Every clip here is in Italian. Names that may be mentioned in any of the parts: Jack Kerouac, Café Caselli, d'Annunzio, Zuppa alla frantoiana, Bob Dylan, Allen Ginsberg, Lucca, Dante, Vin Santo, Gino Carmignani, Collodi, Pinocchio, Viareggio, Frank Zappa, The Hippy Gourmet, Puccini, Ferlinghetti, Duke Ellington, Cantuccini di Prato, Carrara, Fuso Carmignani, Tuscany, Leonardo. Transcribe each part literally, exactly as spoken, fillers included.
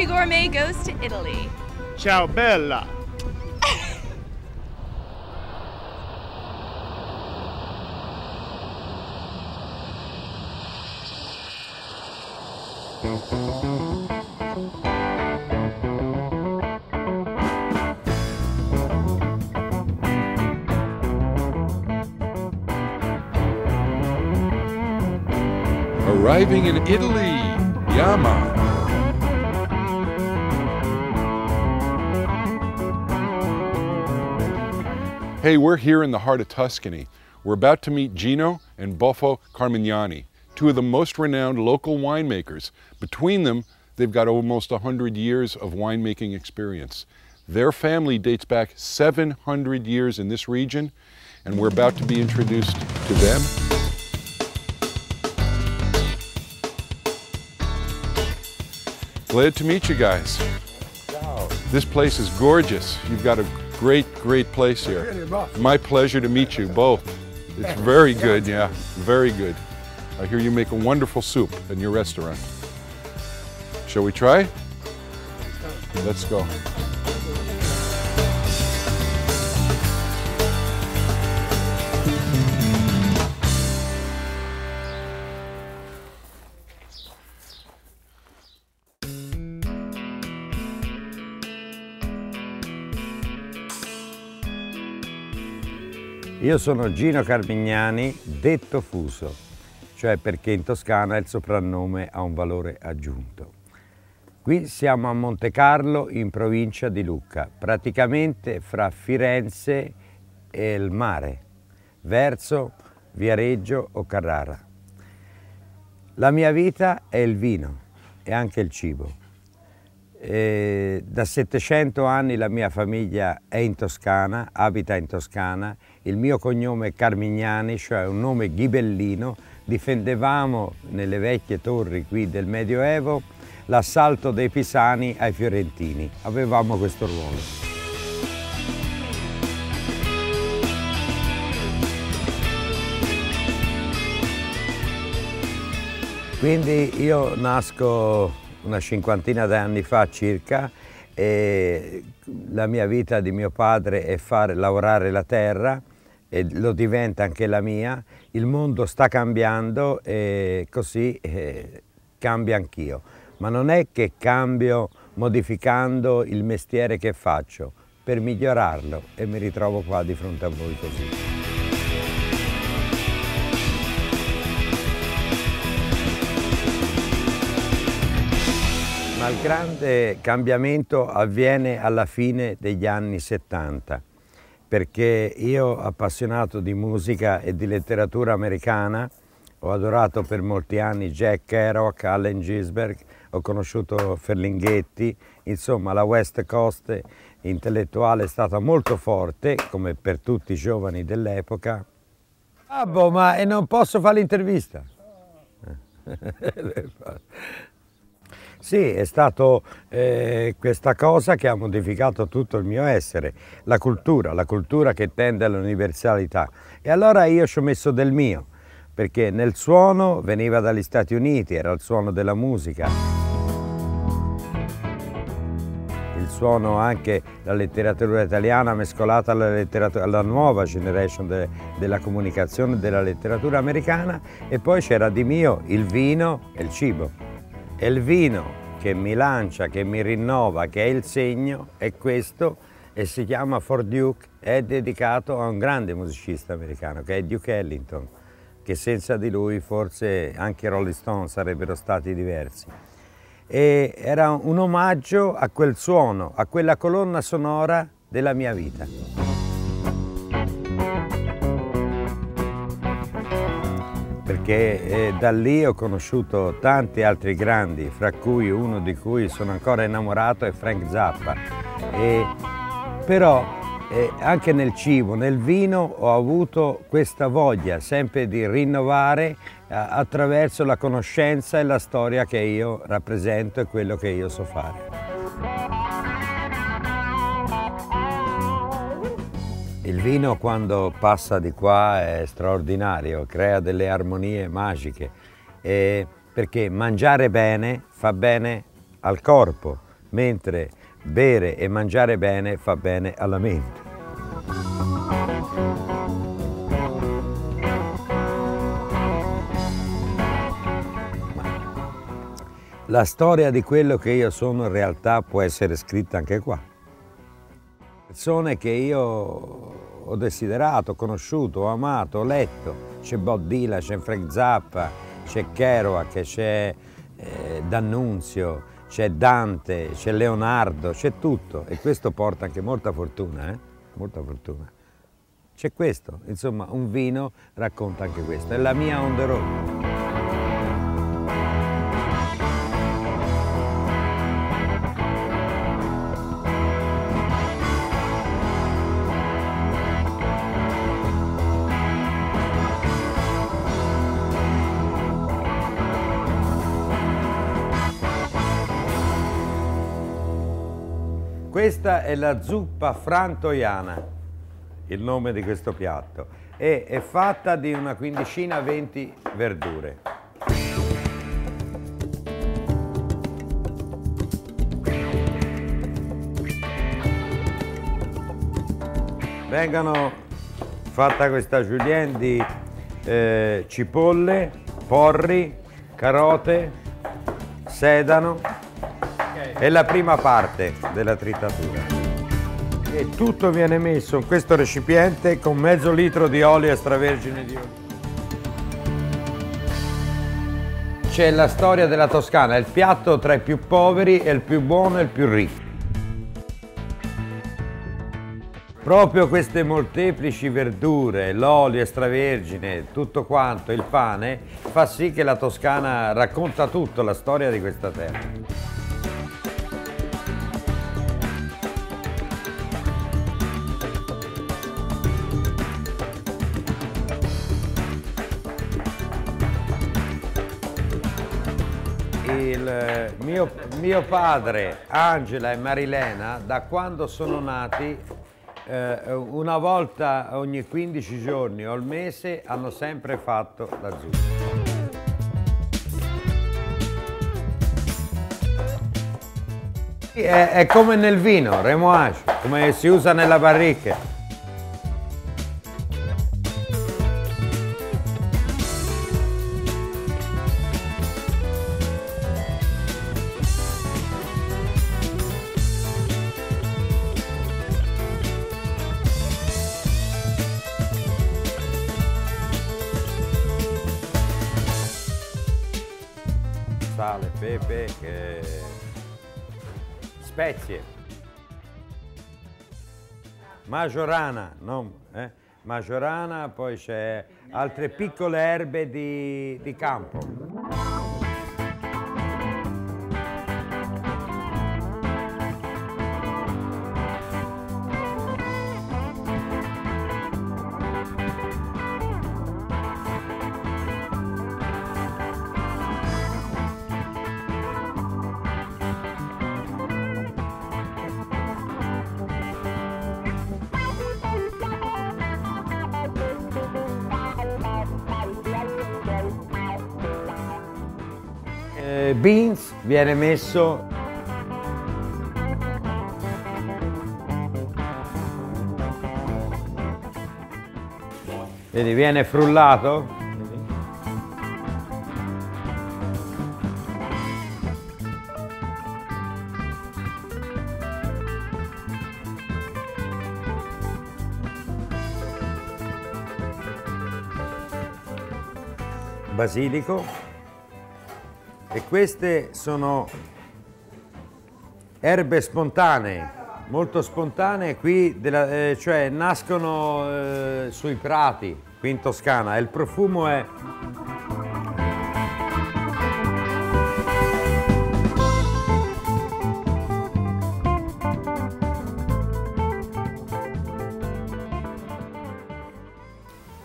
Happy Gourmet goes to Italy. Ciao bella! Arriving in Italy, Yama. Hey, we're here in the heart of Tuscany. We're about to meet Gino and Fuso Carmignani, two of the most renowned local winemakers. Between them, they've got almost one hundred years of winemaking experience. Their family dates back seven hundred years in this region, and we're about to be introduced to them. Glad to meet you guys. This place is gorgeous. You've got a great, great place here. My pleasure to meet you both. It's very good, yeah, very good. I hear you make a wonderful soup in your restaurant. Shall we try? Let's go. Io sono Gino Carmignani, detto Fuso, cioè perché in Toscana il soprannome ha un valore aggiunto. Qui siamo a Monte Carlo, in provincia di Lucca, praticamente fra Firenze e il mare, verso Viareggio o Carrara. La mia vita è il vino e anche il cibo. E da settecento anni la mia famiglia è in Toscana, abita in Toscana. Il mio cognome è Carmignani, cioè un nome ghibellino. Difendevamo nelle vecchie torri qui del Medioevo l'assalto dei Pisani ai Fiorentini. Avevamo questo ruolo. Quindi io nasco una cinquantina d'anni fa circa, e la mia vita di mio padre è fare, lavorare la terra, e lo diventa anche la mia. Il mondo sta cambiando e così eh, cambio anch'io, ma non è che cambio modificando il mestiere che faccio, per migliorarlo, e mi ritrovo qua di fronte a voi così. Ma il grande cambiamento avviene alla fine degli anni settanta, perché io, appassionato di musica e di letteratura americana, ho adorato per molti anni Jack Kerouac, Allen Ginsberg, ho conosciuto Ferlinghetti, insomma la West Coast intellettuale è stata molto forte, come per tutti i giovani dell'epoca. Ah boh, ma e non posso fare l'intervista? Sì, è stata eh, questa cosa che ha modificato tutto il mio essere, la cultura, la cultura che tende all'universalità. E allora io ci ho messo del mio, perché nel suono veniva dagli Stati Uniti, era il suono della musica. Il suono anche la letteratura italiana mescolata alla, letteratura, alla nuova generation de, della comunicazione e della letteratura americana, e poi c'era di mio il vino e il cibo. È il vino che mi lancia, che mi rinnova, che è il segno, è questo, e si chiama For Duke, è dedicato a un grande musicista americano che è Duke Ellington, che senza di lui forse anche i Rolling Stones sarebbero stati diversi. E era un omaggio a quel suono, a quella colonna sonora della mia vita. Perché eh, da lì ho conosciuto tanti altri grandi, fra cui uno di cui sono ancora innamorato è Frank Zappa. E, però eh, anche nel cibo, nel vino ho avuto questa voglia sempre di rinnovare eh, attraverso la conoscenza e la storia che io rappresento e quello che io so fare. Il vino quando passa di qua è straordinario, crea delle armonie magiche, eh, perché mangiare bene fa bene al corpo, mentre bere e mangiare bene fa bene alla mente. La storia di quello che io sono in realtà può essere scritta anche qua. Persone che io ho desiderato, conosciuto, ho amato, ho letto. C'è Bob Dylan, c'è Frank Zappa, c'è Kerouac, c'è eh, D'Annunzio, c'è Dante, c'è Leonardo, c'è tutto. E questo porta anche molta fortuna, eh? Molta fortuna. C'è questo, insomma, un vino racconta anche questo. È la mia on the road. Questa è la zuppa frantoiana, il nome di questo piatto, e è fatta di una quindicina, venti verdure. Vengono fatta questa julienne di eh, cipolle, porri, carote, sedano. È la prima parte della tritatura e tutto viene messo in questo recipiente con mezzo litro di olio extravergine di oliva. C'è la storia della Toscana, è il piatto tra i più poveri e il più buono e il più ricco. Proprio queste molteplici verdure, l'olio extravergine, tutto quanto, il pane, fa sì che la Toscana racconta tutta la storia di questa terra. Il mio, mio padre, Angela e Marilena, da quando sono nati, eh, una volta ogni quindici giorni o al mese, hanno sempre fatto la zuppa. È, è come nel vino, remouage, come si usa nella barrique. Sale, pepe, che... spezie, maggiorana, non, eh? Maggiorana, poi c'è altre piccole erbe di, di campo. Beans viene messo, vedi, viene frullato, basilico. E queste sono erbe spontanee, molto spontanee qui, della, eh, cioè nascono eh, sui prati qui in Toscana e il profumo è...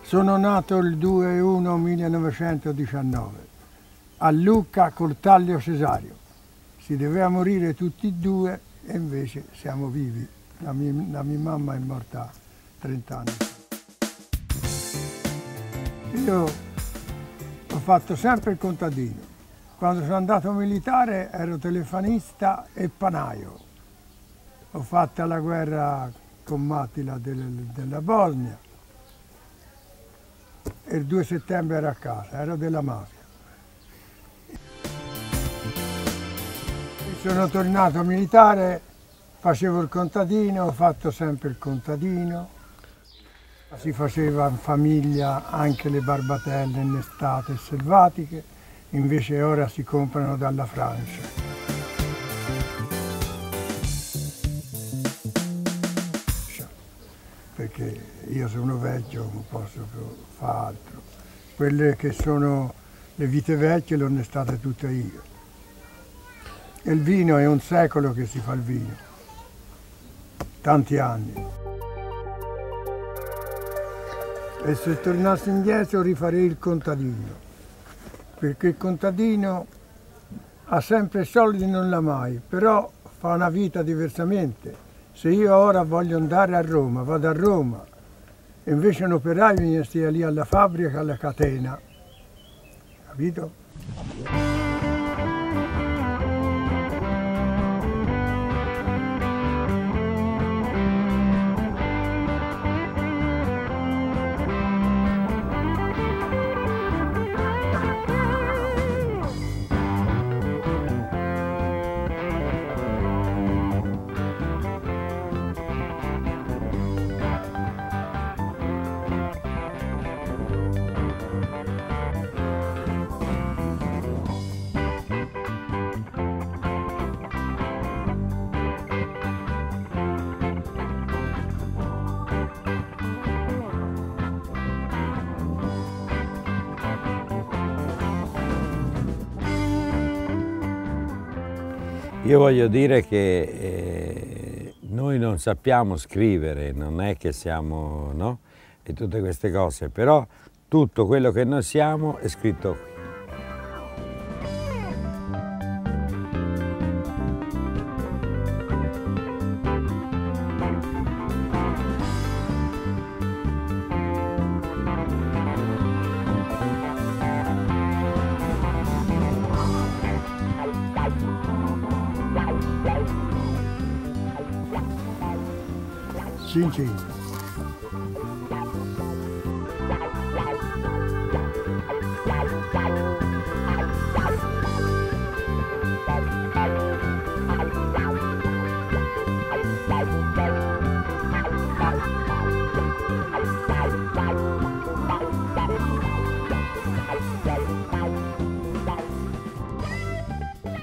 Sono nato il due gennaio millenovecentodiciannove. A Lucca col taglio cesareo. Si doveva morire tutti e due e invece siamo vivi. La mia, la mia mamma è morta a trent'anni. Io ho fatto sempre il contadino, Quando sono andato militare ero telefonista e panaio. Ho fatto la guerra con Matila della Bosnia e il due settembre ero a casa, ero della mafia. Sono tornato militare, facevo il contadino, ho fatto sempre il contadino. Si faceva in famiglia anche le barbatelle in estate selvatiche, invece ora si comprano dalla Francia. Perché io sono vecchio, non posso fare altro. Quelle che sono le vite vecchie le ho innestate tutte io. E il vino è un secolo che si fa il vino, tanti anni. E se tornassi indietro rifarei il contadino, perché il contadino ha sempre soldi, non l'ha mai, però fa una vita diversamente. Se io ora voglio andare a Roma, vado a Roma, e invece un operaio mi stia lì alla fabbrica, alla catena, capito? Io voglio dire che eh, noi non sappiamo scrivere, non è che siamo, no? E tutte queste cose, però tutto quello che noi siamo è scritto qui. Cin cin.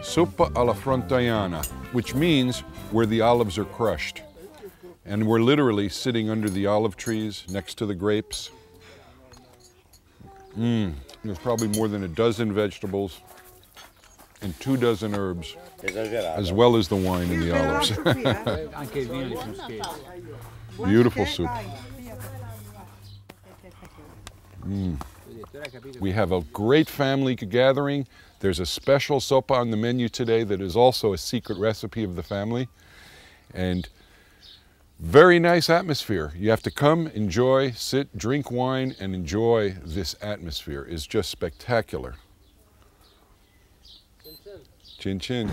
Zuppa alla frantoiana, which means where the olives are crushed. And we're literally sitting under the olive trees next to the grapes. Mm, there's probably more than a dozen vegetables and two dozen herbs, as well as the wine and the olives. Beautiful soup. Mm. We have a great family gathering. There's a special sopa on the menu today that is also a secret recipe of the family. And very nice atmosphere. You have to come, enjoy, sit, drink wine, and enjoy this atmosphere. It's just spectacular. Chin chin.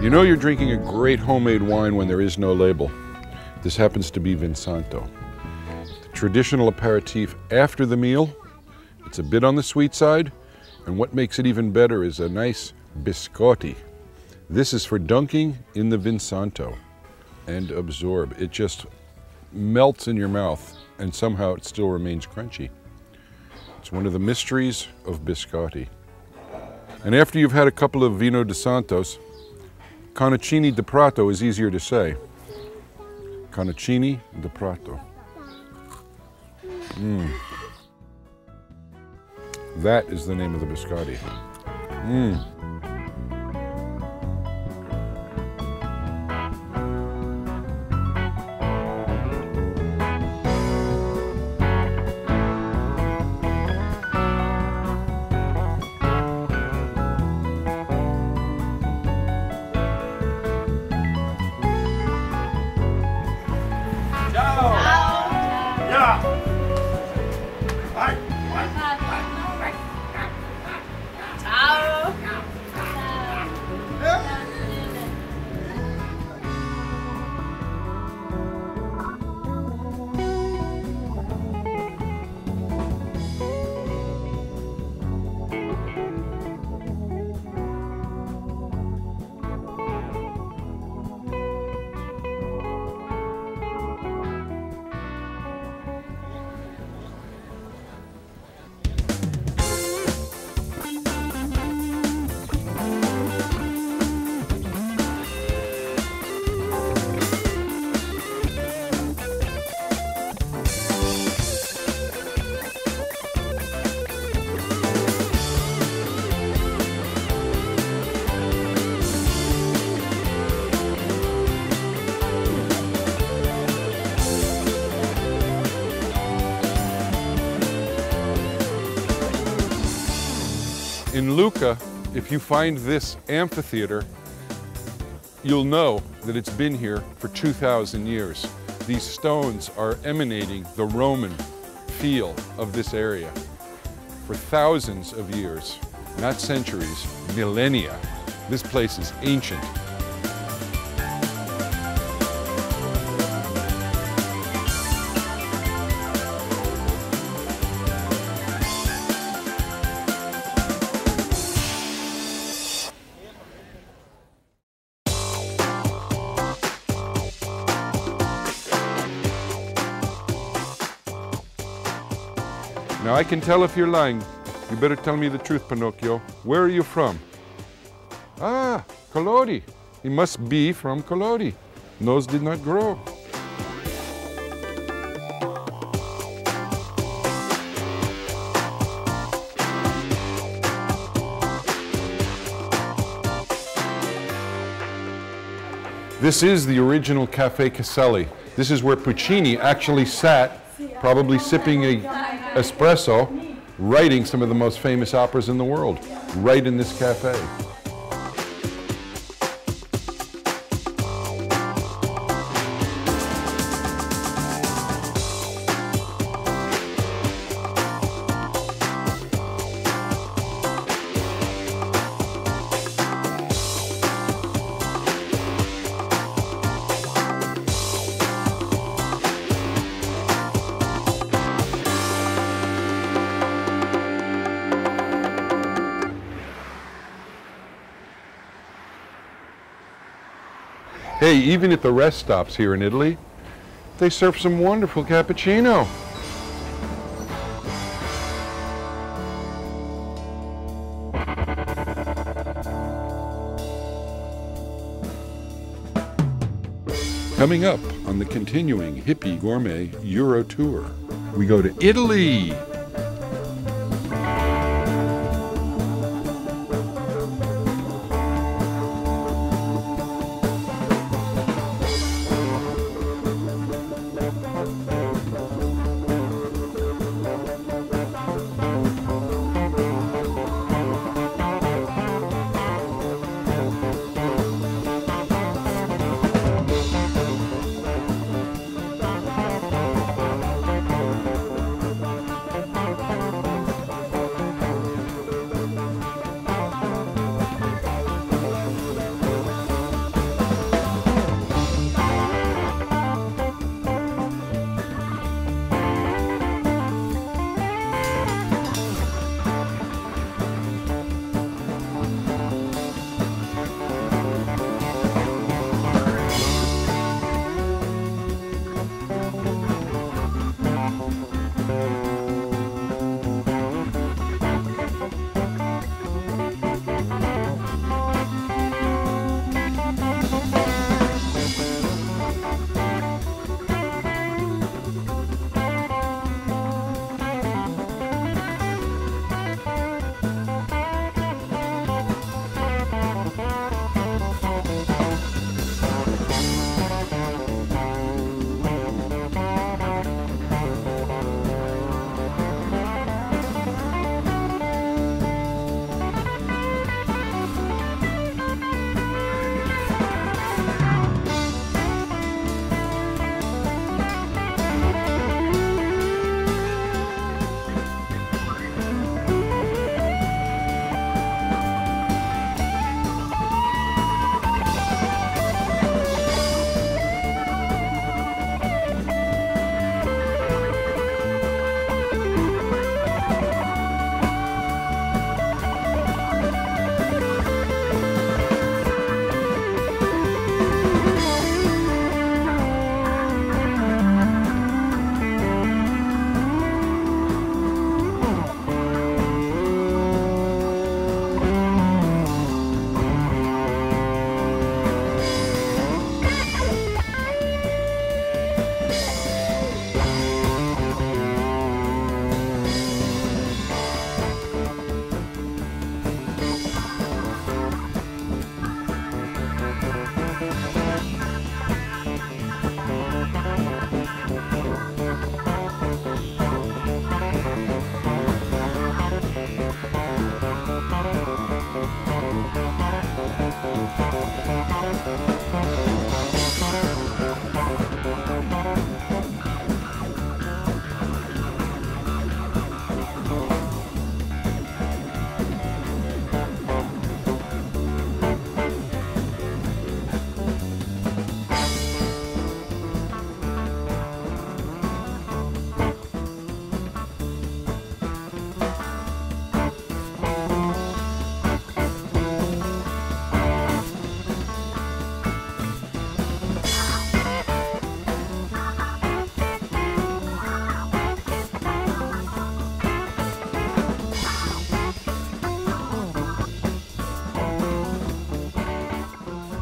You know you're drinking a great homemade wine when there is no label. This happens to be Vin Santo, the traditional aperitif after the meal. It's a bit on the sweet side, and what makes it even better is a nice biscotti. This is for dunking in the Vin Santo and absorb. It just melts in your mouth, and somehow it still remains crunchy. It's one of the mysteries of biscotti. And after you've had a couple of Vino de Santos, Cantuccini di Prato is easier to say. Cantuccini di Prato. Mm. That is the name of the biscotti. Mm. In Lucca, if you find this amphitheater, you'll know that it's been here for two thousand years. These stones are emanating the Roman feel of this area for thousands of years, not centuries, millennia. This place is ancient. Now I can tell if you're lying. You better tell me the truth, Pinocchio. Where are you from? Ah, Collodi. He must be from Collodi. Nose did not grow. This is the original Café Caselli. This is where Puccini actually sat, probably sipping a espresso, writing some of the most famous operas in the world, right in this cafe. Hey, even at the rest stops here in Italy, they serve some wonderful cappuccino. Coming up on the continuing Hippie Gourmet Euro Tour, we go to Italy.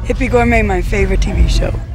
Hippie Gourmet, my favorite T V show.